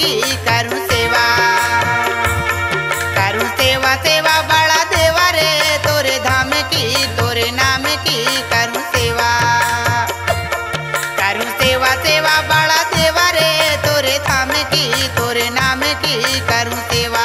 की करूं सेवा। करूं सेवा सेवा बड़ा देवा रे, तोरे धाम की तोरे नाम की करूं सेवा। करूं सेवा सेवा बड़ा देवा रे, तोरे धाम की तोरे नाम की करूं सेवा।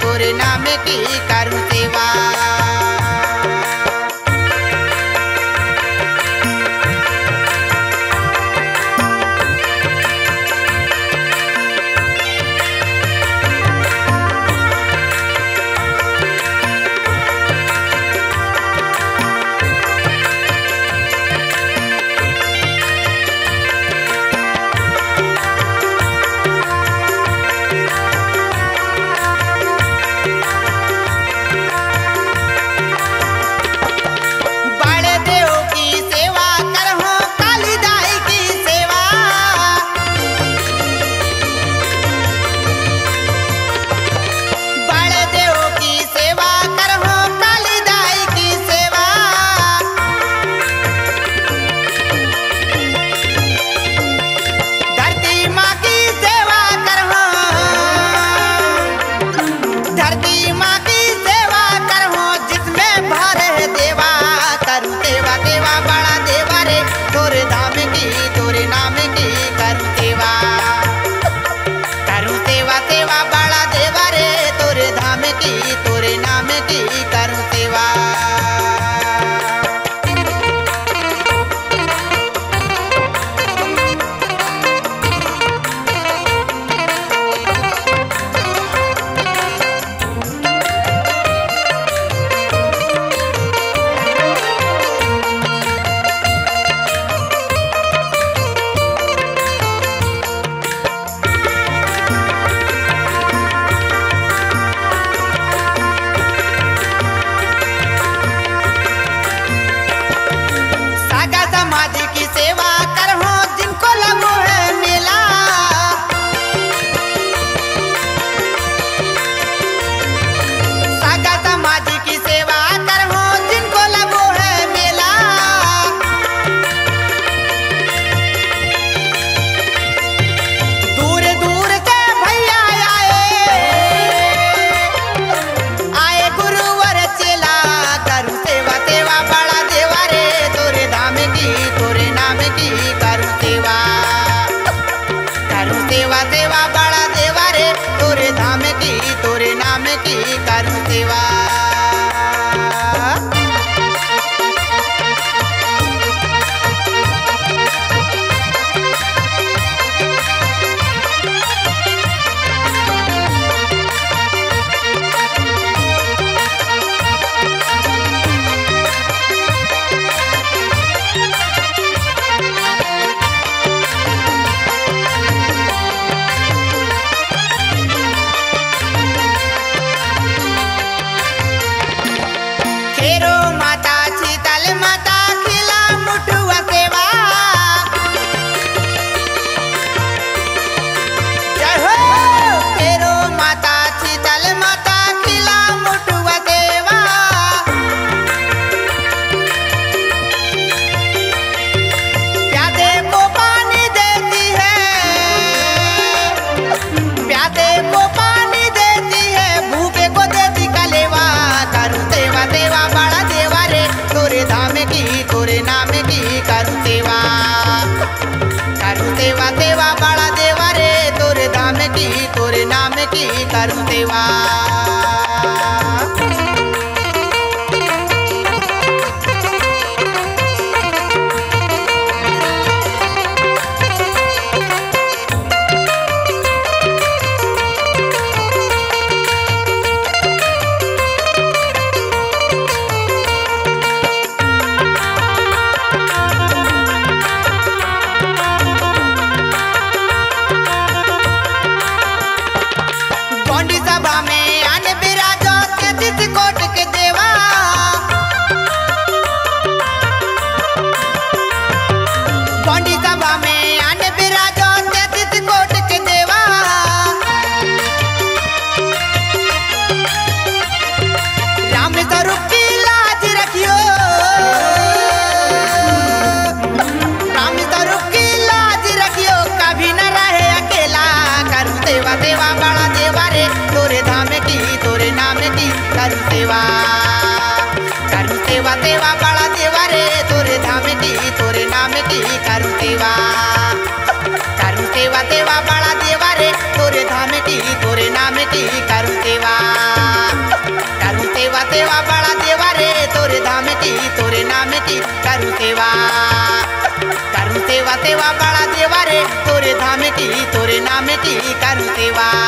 तोरे नाम की करूं सेवा। सेवा देवा बड़ा देवा रे, तोरे दाम की तोरे नाम की करू सेवा। करु सेवा देवा बड़ा देवा रे, तोरे धाम की तोरे नाम की करु सेवा। करु सेवा देवा बड़ा देवा रे, तोरे धाम की तोरे नाम की करु सेवा। करु सेवा देवा बड़ा देवा रे, तोरे धाम की तोरे नाम की करु सेवा। करु सेवा देवा बड़ा देवा रे, तोरे धाम की तोरे नाम की करु सेवा।